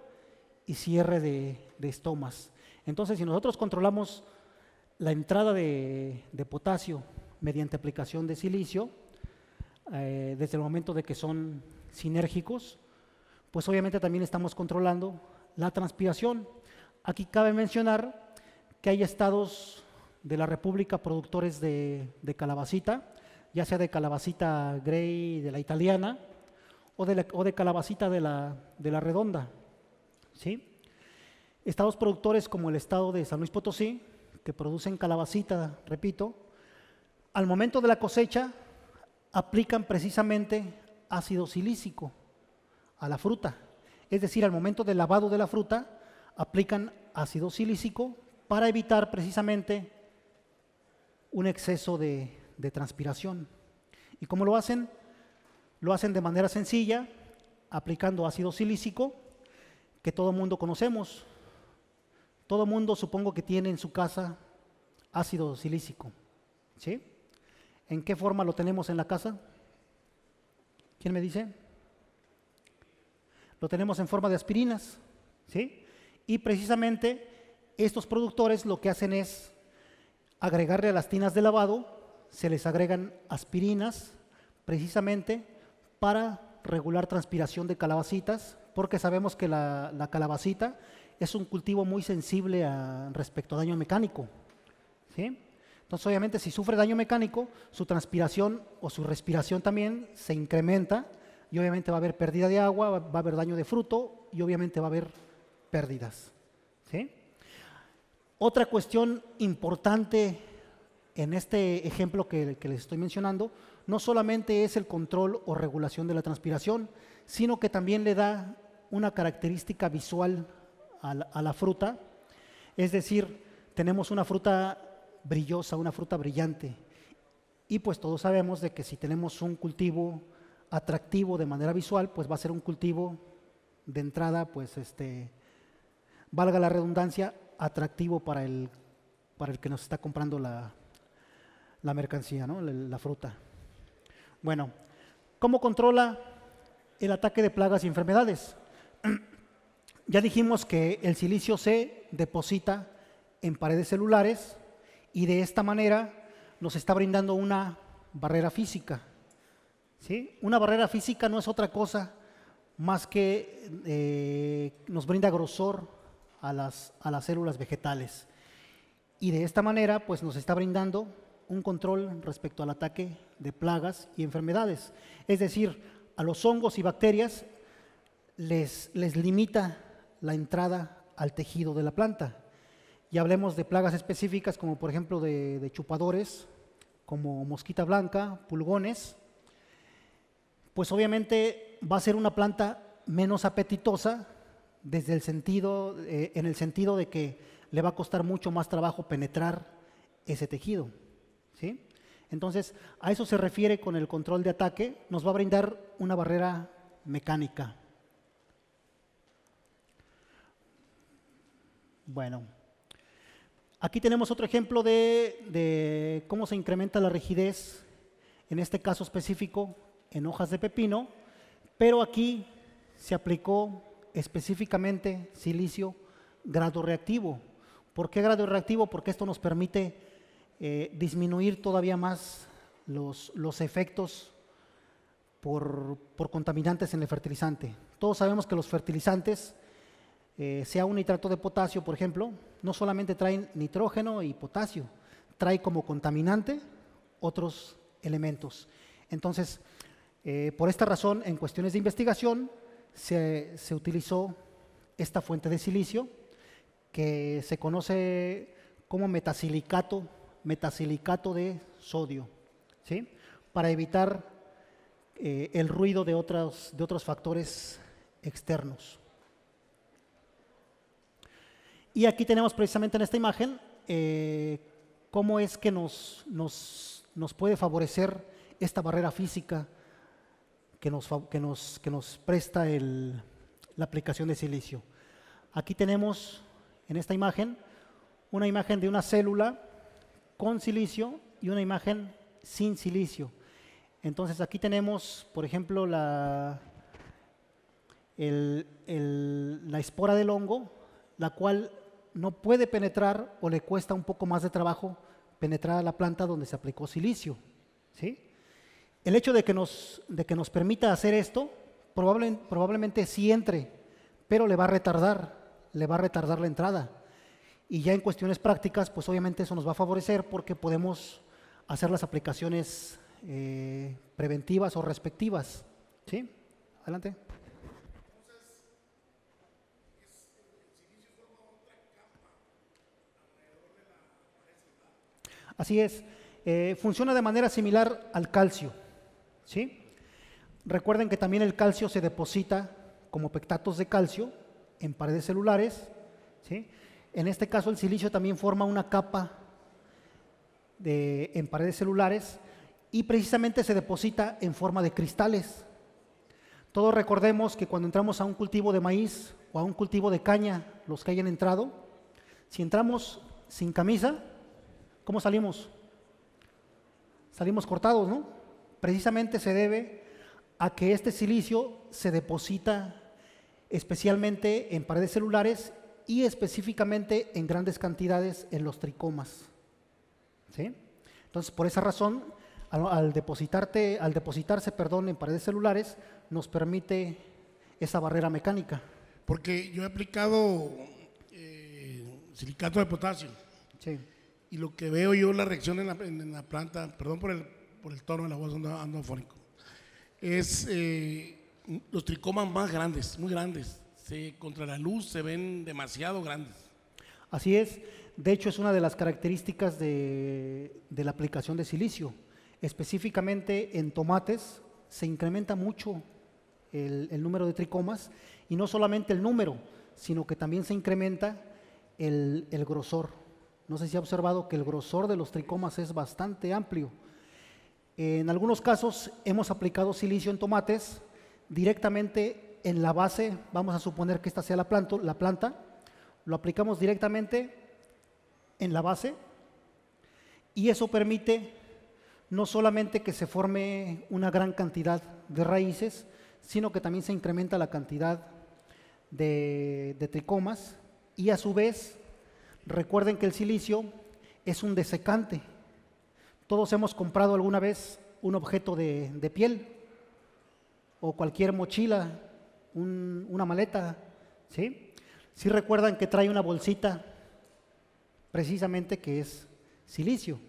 y cierre de estomas. Entonces, si nosotros controlamos la entrada de potasio mediante aplicación de silicio, desde el momento de que son sinérgicos, pues obviamente también estamos controlando la transpiración. Aquí cabe mencionar que hay estados de la República productores de calabacita, ya sea de calabacita grey de la italiana o de calabacita de la redonda. ¿Sí? Estados productores como el estado de San Luis Potosí, que producen calabacita, repito, al momento de la cosecha aplican precisamente ácido silícico a la fruta. Es decir, al momento del lavado de la fruta aplican ácido silícico para evitar precisamente un exceso de transpiración. ¿Y cómo lo hacen? Lo hacen de manera sencilla, aplicando ácido silícico que todo el mundo conocemos. Todo el mundo supongo que tiene en su casa ácido silícico. ¿Sí? ¿En qué forma lo tenemos en la casa? ¿Quién me dice? Lo tenemos en forma de aspirinas, ¿sí? Y precisamente estos productores lo que hacen es agregarle a las tinas de lavado, se les agregan aspirinas precisamente para regular transpiración de calabacitas, porque sabemos que la calabacita es un cultivo muy sensible respecto a daño mecánico, ¿sí? Entonces, obviamente, si sufre daño mecánico, su transpiración o su respiración también se incrementa y obviamente va a haber pérdida de agua, va a haber daño de fruto y obviamente va a haber pérdidas. ¿Sí? Otra cuestión importante en este ejemplo que les estoy mencionando, no solamente es el control o regulación de la transpiración, sino que también le da una característica visual a la fruta. Es decir, tenemos una fruta brillosa, una fruta brillante, y pues todos sabemos de que si tenemos un cultivo atractivo de manera visual, pues va a ser un cultivo de entrada, pues valga la redundancia, atractivo para el que nos está comprando la mercancía, ¿no? La fruta. Bueno, ¿cómo controla el ataque de plagas y enfermedades? Ya dijimos que el silicio se deposita en paredes celulares, y de esta manera nos está brindando una barrera física. ¿Sí? Una barrera física no es otra cosa más que nos brinda grosor a las células vegetales. Y de esta manera pues nos está brindando un control respecto al ataque de plagas y enfermedades. Es decir, a los hongos y bacterias les limita la entrada al tejido de la planta. Y hablemos de plagas específicas como por ejemplo de chupadores, como mosquita blanca, pulgones, pues obviamente va a ser una planta menos apetitosa desde el sentido, en el sentido de que le va a costar mucho más trabajo penetrar ese tejido. ¿Sí? Entonces, a eso se refiere con el control de ataque, nos va a brindar una barrera mecánica. Bueno. Aquí tenemos otro ejemplo de cómo se incrementa la rigidez, en este caso específico, en hojas de pepino, pero aquí se aplicó específicamente silicio grado reactivo. ¿Por qué grado reactivo? Porque esto nos permite disminuir todavía más los efectos por contaminantes en el fertilizante. Todos sabemos que los fertilizantes sea un nitrato de potasio, por ejemplo, no solamente traen nitrógeno y potasio, trae como contaminante otros elementos. Entonces, por esta razón, en cuestiones de investigación, se utilizó esta fuente de silicio, que se conoce como metasilicato de sodio, ¿sí?, para evitar el ruido de otros factores externos. Y aquí tenemos precisamente en esta imagen cómo es que nos puede favorecer esta barrera física que nos presta la aplicación de silicio. Aquí tenemos en esta imagen una imagen de una célula con silicio y una imagen sin silicio. Entonces aquí tenemos, por ejemplo, la espora del hongo, la cual no puede penetrar o le cuesta un poco más de trabajo penetrar a la planta donde se aplicó silicio, ¿sí? El hecho de que nos permita hacer esto, probablemente sí entre, pero le va a retardar la entrada. Y ya en cuestiones prácticas, pues obviamente eso nos va a favorecer porque podemos hacer las aplicaciones preventivas o respectivas, ¿sí? Adelante. Así es, funciona de manera similar al calcio, ¿sí? Recuerden que también el calcio se deposita como pectatos de calcio en paredes celulares, ¿sí? En este caso el silicio también forma una capa en paredes celulares y precisamente se deposita en forma de cristales. Todos recordemos que cuando entramos a un cultivo de maíz o a un cultivo de caña, los que hayan entrado, si entramos sin camisa, ¿cómo salimos? Salimos cortados, ¿no? Precisamente se debe a que este silicio se deposita especialmente en paredes celulares y específicamente en grandes cantidades en los tricomas, ¿sí? Entonces, por esa razón, al depositarse en paredes celulares, nos permite esa barrera mecánica. Porque yo he aplicado silicato de potasio. Sí. Y lo que veo yo, la reacción en la planta, perdón por el tono de la voz, ando afónico, es los tricomas más grandes, muy grandes. Contra la luz se ven demasiado grandes. Así es. De hecho, es una de las características de la aplicación de silicio. Específicamente en tomates se incrementa mucho el número de tricomas, y no solamente el número, sino que también se incrementa el grosor. No sé si ha observado que el grosor de los tricomas es bastante amplio. En algunos casos hemos aplicado silicio en tomates directamente en la base, vamos a suponer que esta sea la planta, lo aplicamos directamente en la base y eso permite no solamente que se forme una gran cantidad de raíces, sino que también se incrementa la cantidad de tricomas y a su vez, recuerden que el silicio es un desecante. Todos hemos comprado alguna vez un objeto de piel o cualquier mochila, una maleta, ¿sí? Sí recuerdan que trae una bolsita precisamente que es silicio.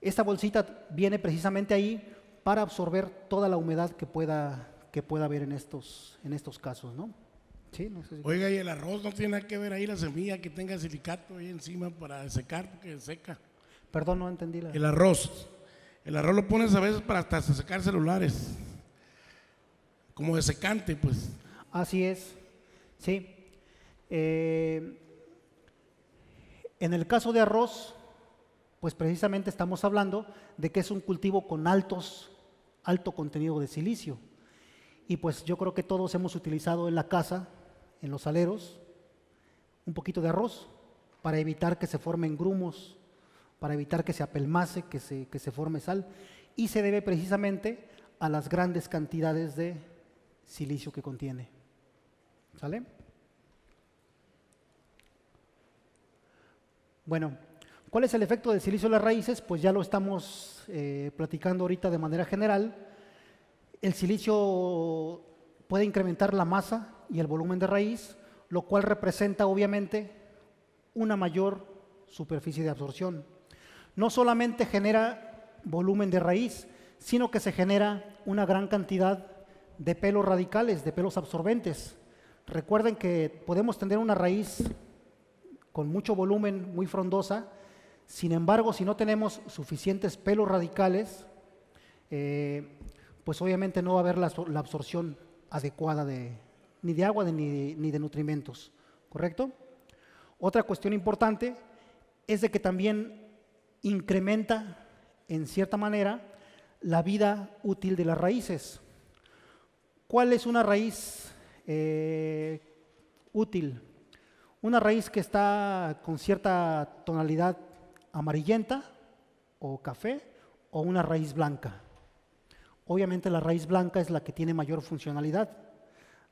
Esta bolsita viene precisamente ahí para absorber toda la humedad que pueda haber en estos casos, ¿no? Sí, no sé si... Oiga, y el arroz no tiene nada que ver ahí la semilla que tenga silicato ahí encima para secar, porque seca. Perdón, no entendí la... El arroz lo pones a veces para hasta secar celulares, como desecante, pues. Así es, sí. En el caso de arroz, pues precisamente estamos hablando de que es un cultivo con alto contenido de silicio. Y pues yo creo que todos hemos utilizado en la casa, en los aleros, un poquito de arroz para evitar que se formen grumos, para evitar que se apelmace, que se forme sal, y se debe precisamente a las grandes cantidades de silicio que contiene. ¿Sale? Bueno, ¿cuál es el efecto del silicio en las raíces? Pues ya lo estamos platicando ahorita de manera general. El silicio puede incrementar la masa y el volumen de raíz, lo cual representa obviamente una mayor superficie de absorción. No solamente genera volumen de raíz, sino que se genera una gran cantidad de pelos radicales, de pelos absorbentes. Recuerden que podemos tener una raíz con mucho volumen, muy frondosa, sin embargo, si no tenemos suficientes pelos radicales, pues obviamente no va a haber la absorción adecuada ni de agua ni de nutrimentos, ¿correcto? Otra cuestión importante es de que también incrementa, en cierta manera, la vida útil de las raíces. ¿Cuál es una raíz útil? Una raíz que está con cierta tonalidad amarillenta o café, o una raíz blanca. Obviamente la raíz blanca es la que tiene mayor funcionalidad.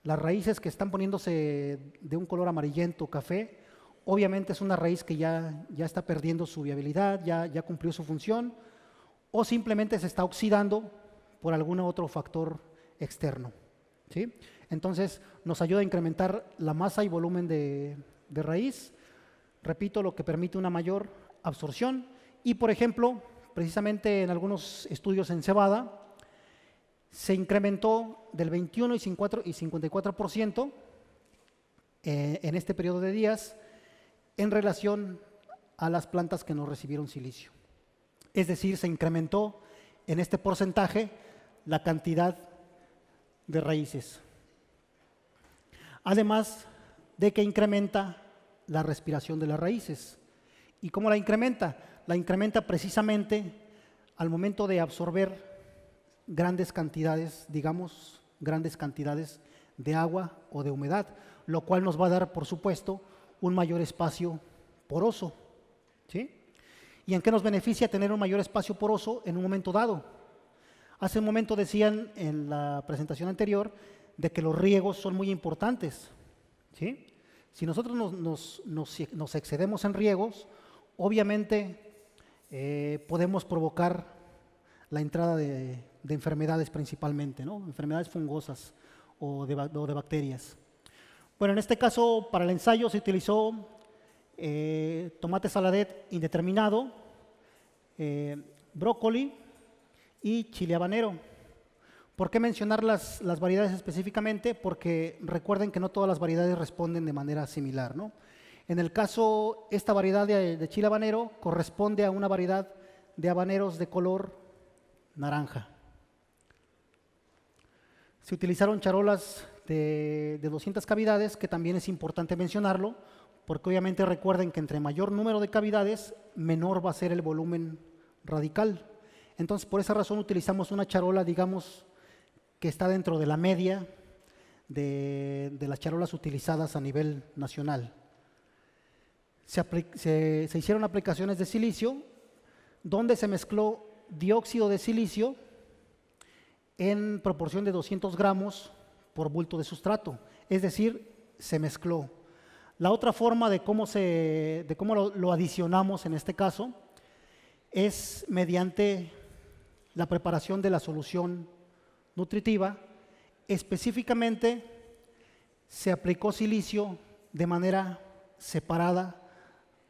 Las raíces que están poniéndose de un color amarillento o café, obviamente es una raíz que ya está perdiendo su viabilidad, ya cumplió su función, o simplemente se está oxidando por algún otro factor externo, ¿sí? Entonces nos ayuda a incrementar la masa y volumen de raíz, repito, lo que permite una mayor absorción. Y por ejemplo, precisamente en algunos estudios en cebada, se incrementó del 21 y 54% en este periodo de días en relación a las plantas que no recibieron silicio. Es decir, se incrementó en este porcentaje la cantidad de raíces. Además de que incrementa la respiración de las raíces. ¿Y cómo la incrementa? La incrementa precisamente al momento de absorber grandes cantidades, digamos, grandes cantidades de agua o de humedad, lo cual nos va a dar, por supuesto, un mayor espacio poroso, ¿sí? ¿Y en qué nos beneficia tener un mayor espacio poroso en un momento dado? Hace un momento decían en la presentación anterior de que los riegos son muy importantes, ¿sí? Si nosotros nos excedemos en riegos, obviamente podemos provocar la entrada de enfermedades principalmente, ¿no? Enfermedades fungosas o de bacterias. Bueno, en este caso, para el ensayo se utilizó tomate saladet indeterminado, brócoli y chile habanero. ¿Por qué mencionar las variedades específicamente? Porque recuerden que no todas las variedades responden de manera similar, ¿no? En el caso, esta variedad de chile habanero corresponde a una variedad de habaneros de color naranja. Se utilizaron charolas de 200 cavidades, que también es importante mencionarlo, porque obviamente recuerden que entre mayor número de cavidades, menor va a ser el volumen radical. Entonces, por esa razón utilizamos una charola, digamos, que está dentro de la media de las charolas utilizadas a nivel nacional. Se hicieron aplicaciones de silicio, donde se mezcló dióxido de silicio en proporción de 200 gramos por bulto de sustrato, es decir, se mezcló. La otra forma de cómo lo adicionamos en este caso es mediante la preparación de la solución nutritiva. Específicamente se aplicó silicio de manera separada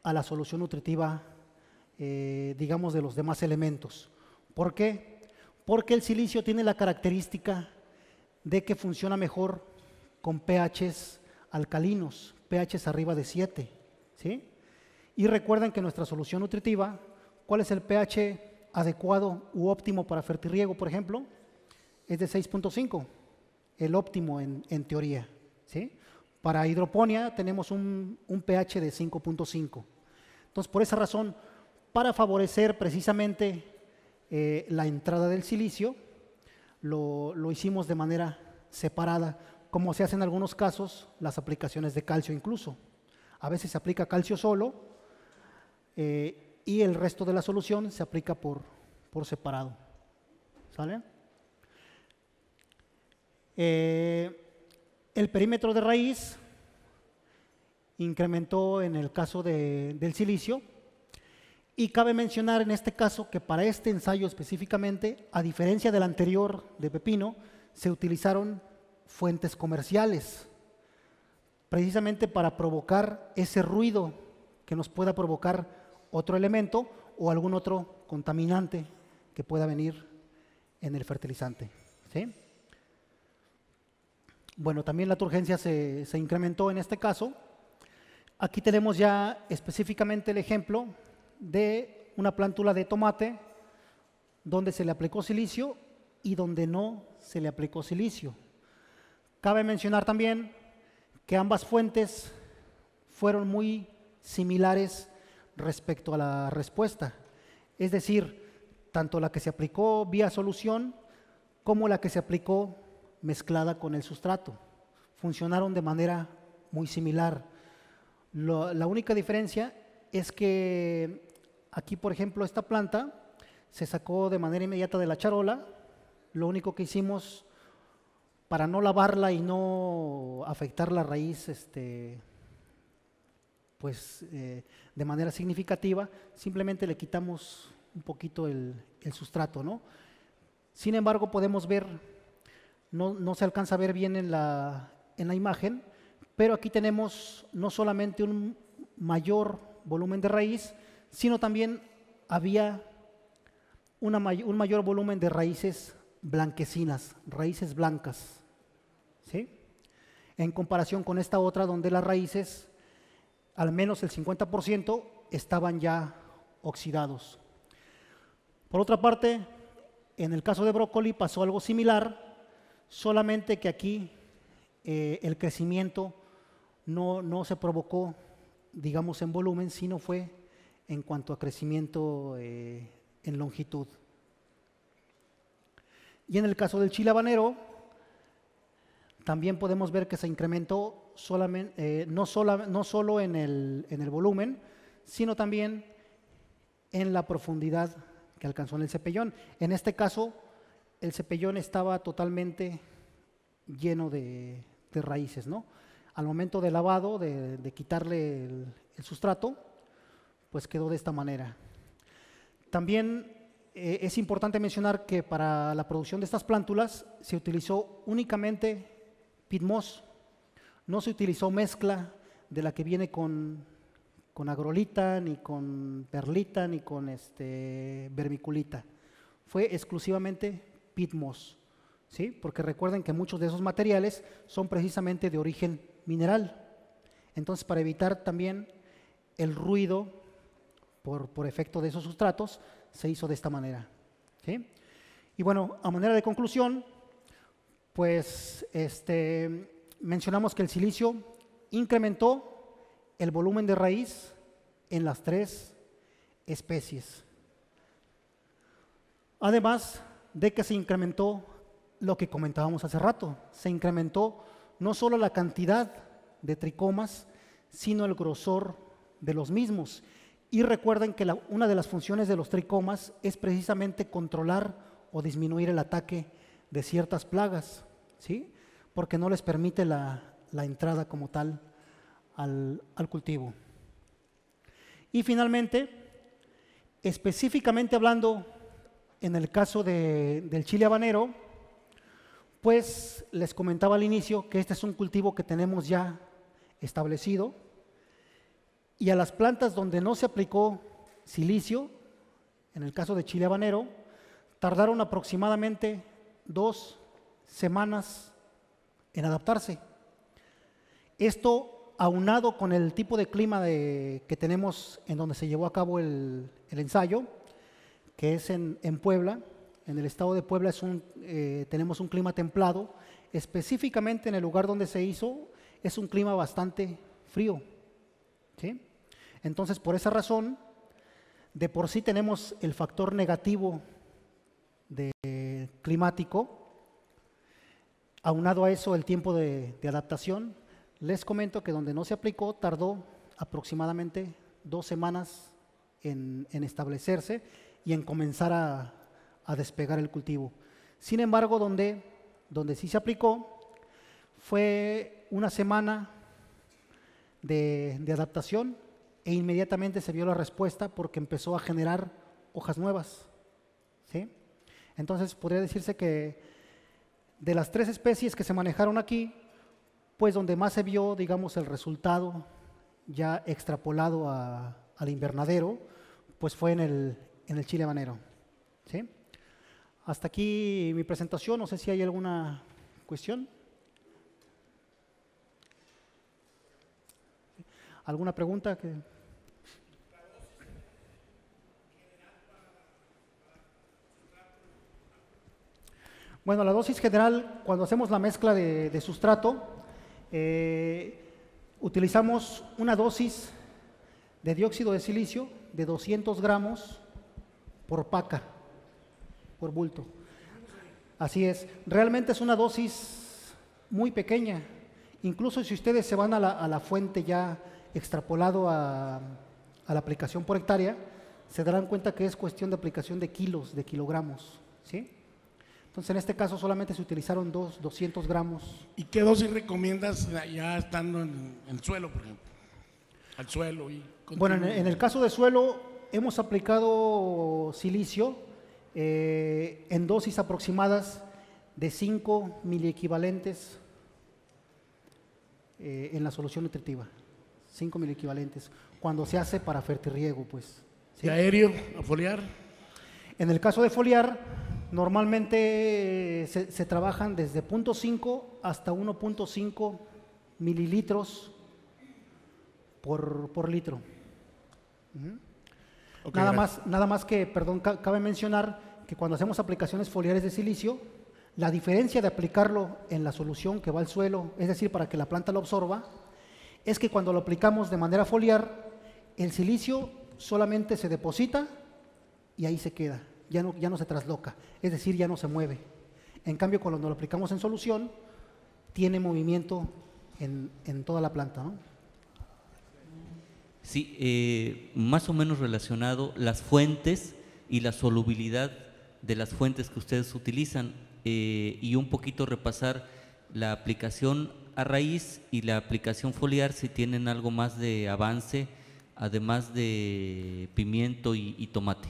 a la solución nutritiva, digamos, de los demás elementos. ¿Por qué? Porque el silicio tiene la característica de que funciona mejor con pHs alcalinos, pHs arriba de 7, ¿sí? Y recuerden que nuestra solución nutritiva, ¿cuál es el pH adecuado u óptimo para fertirriego, por ejemplo? Es de 6.5, el óptimo en teoría, ¿sí? Para hidroponía tenemos un pH de 5.5. Entonces, por esa razón, para favorecer precisamente la entrada del silicio, lo hicimos de manera separada, como se hace en algunos casos las aplicaciones de calcio incluso. A veces se aplica calcio solo y el resto de la solución se aplica por separado, ¿sale? El perímetro de raíz incrementó en el caso del silicio. Y cabe mencionar en este caso que para este ensayo específicamente, a diferencia del anterior de pepino, se utilizaron fuentes comerciales. precisamente para provocar ese ruido que nos pueda provocar otro elemento o algún otro contaminante que pueda venir en el fertilizante, ¿sí? Bueno, también la turgencia se incrementó en este caso. Aquí tenemos ya específicamente el ejemplo de una plántula de tomate donde se le aplicó silicio y donde no se le aplicó silicio. Cabe mencionar también que ambas fuentes fueron muy similares respecto a la respuesta. Es decir, tanto la que se aplicó vía solución como la que se aplicó mezclada con el sustrato. Funcionaron de manera muy similar. La única diferencia es que aquí, por ejemplo, esta planta se sacó de manera inmediata de la charola. Lo único que hicimos para no lavarla y no afectar la raíz de manera significativa, simplemente le quitamos un poquito el sustrato, ¿no? Sin embargo, podemos ver, no se alcanza a ver bien en la imagen, pero aquí tenemos no solamente un mayor volumen de raíz, sino también había un mayor volumen de raíces blanquecinas, raíces blancas, ¿sí? En comparación con esta otra, donde las raíces, al menos el 50%, estaban ya oxidados. Por otra parte, en el caso de brócoli pasó algo similar, solamente que aquí el crecimiento no se provocó, digamos, en volumen, sino fue en cuanto a crecimiento en longitud. Y en el caso del chile habanero, también podemos ver que se incrementó solamente, no solo en el volumen, sino también en la profundidad que alcanzó en el cepellón. En este caso, el cepellón estaba totalmente lleno de raíces, ¿no? Al momento de lavado, de quitarle el sustrato, pues quedó de esta manera. También es importante mencionar que para la producción de estas plántulas se utilizó únicamente pit moss. No se utilizó mezcla de la que viene con agrolita, ni con perlita, ni con vermiculita. Fue exclusivamente pit moss, ¿sí? Porque recuerden que muchos de esos materiales son precisamente de origen mineral. Entonces, para evitar también el ruido por efecto de esos sustratos, se hizo de esta manera, ¿sí? Y bueno, a manera de conclusión, pues mencionamos que el silicio incrementó el volumen de raíz en las tres especies. Además de que se incrementó lo que comentábamos hace rato, se incrementó no solo la cantidad de tricomas, sino el grosor de los mismos. Y recuerden que una de las funciones de los tricomas es precisamente controlar o disminuir el ataque de ciertas plagas, ¿sí? Porque no les permite la entrada como tal al cultivo. Y finalmente, específicamente hablando en el caso del chile habanero, pues les comentaba al inicio que este es un cultivo que tenemos ya establecido, y a las plantas donde no se aplicó silicio, en el caso de chile habanero, tardaron aproximadamente 2 semanas en adaptarse. Esto aunado con el tipo de clima que tenemos en donde se llevó a cabo el ensayo, que es en Puebla. En el estado de Puebla tenemos un clima templado. Específicamente en el lugar donde se hizo es un clima bastante frío, ¿sí? Entonces, por esa razón, de por sí tenemos el factor negativo climático, aunado a eso el tiempo de adaptación. Les comento que donde no se aplicó tardó aproximadamente 2 semanas en establecerse y en comenzar a despegar el cultivo. Sin embargo, donde sí se aplicó fue 1 semana de adaptación e inmediatamente se vio la respuesta porque empezó a generar hojas nuevas, ¿sí? Entonces, podría decirse que de las 3 especies que se manejaron aquí, pues donde más se vio, digamos, el resultado ya extrapolado al invernadero, pues fue en el chile habanero, ¿sí? Hasta aquí mi presentación, no sé si hay alguna cuestión. ¿Alguna pregunta? Bueno, la dosis general, cuando hacemos la mezcla de sustrato, utilizamos una dosis de dióxido de silicio de 200 gramos por paca, por bulto. Así es, realmente es una dosis muy pequeña, incluso si ustedes se van a la fuente ya extrapolado a la aplicación por hectárea, se darán cuenta que es cuestión de aplicación de kilos, de kilogramos, ¿sí? Entonces, en este caso solamente se utilizaron 200 gramos. ¿Y qué dosis recomiendas ya estando en el suelo, por ejemplo? Al suelo y... Bueno, en el caso de suelo hemos aplicado silicio en dosis aproximadas de 5 miliequivalentes en la solución nutritiva. 5 miliequivalentes, cuando se hace para fertirriego, pues. ¿Sí? ¿Y aéreo, a foliar? En el caso de foliar... Normalmente se trabajan desde 0.5 hasta 1.5 mililitros por litro. Okay, nada más que, perdón, cabe mencionar que cuando hacemos aplicaciones foliares de silicio, la diferencia de aplicarlo en la solución que va al suelo, es decir, para que la planta lo absorba, es que cuando lo aplicamos de manera foliar, el silicio solamente se deposita y ahí se queda. Ya no se trasloca, es decir, ya no se mueve. En cambio, cuando lo aplicamos en solución, tiene movimiento en toda la planta, ¿no? Sí, más o menos relacionado las fuentes y la solubilidad de las fuentes que ustedes utilizan y un poquito repasar la aplicación a raíz y la aplicación foliar, si tienen algo más de avance, además de pimiento y tomate.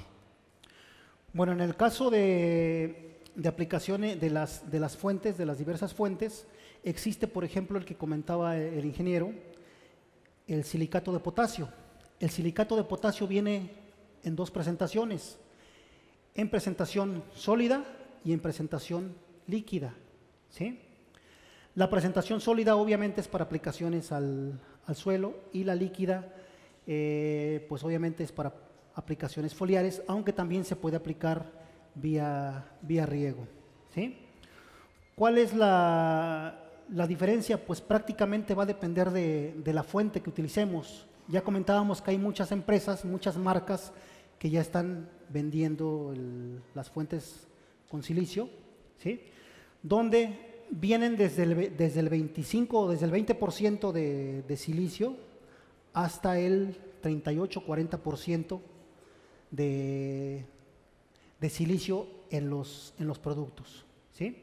Bueno, en el caso de aplicaciones de las fuentes, de las diversas fuentes, existe, por ejemplo, el que comentaba el ingeniero, el silicato de potasio. El silicato de potasio viene en dos presentaciones, en presentación sólida y en presentación líquida, ¿sí? La presentación sólida obviamente es para aplicaciones al suelo y la líquida, pues obviamente es para aplicaciones foliares, aunque también se puede aplicar vía riego, ¿sí? ¿Cuál es la diferencia? Pues prácticamente va a depender de la fuente que utilicemos. Ya comentábamos que hay muchas empresas, muchas marcas que ya están vendiendo las fuentes con silicio, ¿sí? Donde vienen desde el 25 o desde el 20% de silicio hasta el 38-40% de silicio en los productos, ¿sí?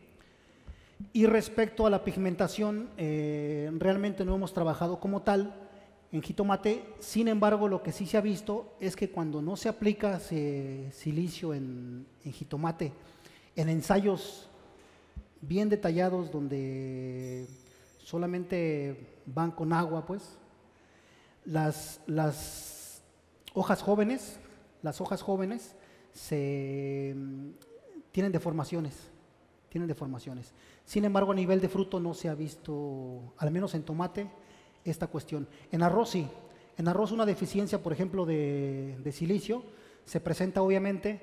Y respecto a la pigmentación, realmente no hemos trabajado como tal en jitomate. Sin embargo, lo que sí se ha visto es que cuando no se aplica silicio en jitomate, en ensayos bien detallados donde solamente van con agua, pues, las hojas jóvenes, tienen deformaciones. Sin embargo, a nivel de fruto no se ha visto, al menos en tomate, esta cuestión. En arroz sí. En arroz una deficiencia, por ejemplo, de silicio se presenta obviamente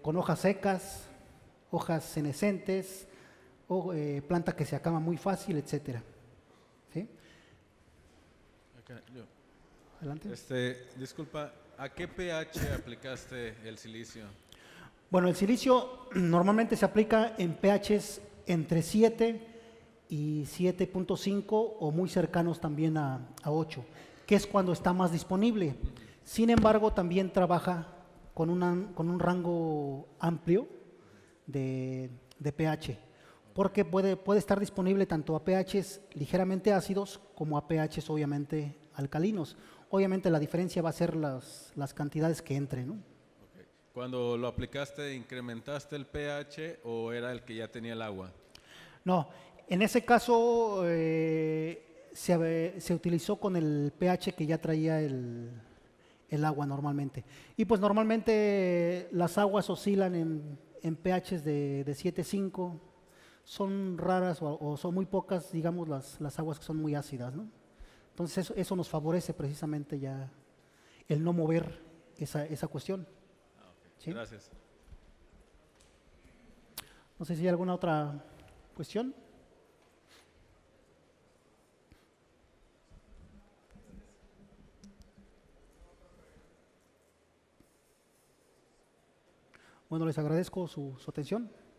con hojas secas, hojas senescentes, planta que se acaba muy fácil, etcétera, ¿sí? Adelante. Disculpa, ¿a qué pH aplicaste el silicio? Bueno, el silicio normalmente se aplica en pHs entre 7 y 7.5 o muy cercanos también a 8, que es cuando está más disponible. Sin embargo, también trabaja con un rango amplio de pH, porque puede estar disponible tanto a pHs ligeramente ácidos como a pHs obviamente alcalinos. Obviamente la diferencia va a ser las cantidades que entren, ¿no? Okay. Cuando lo aplicaste, ¿incrementaste el pH o era el que ya tenía el agua? No, En ese caso se utilizó con el pH que ya traía el agua normalmente. Y pues normalmente las aguas oscilan en pHs de 7,5. Son raras o son muy pocas, digamos, las aguas que son muy ácidas, ¿no? Entonces eso nos favorece precisamente ya el no mover esa cuestión. Ah, okay. ¿Sí? Gracias. No sé si hay alguna otra cuestión. Bueno, les agradezco su atención.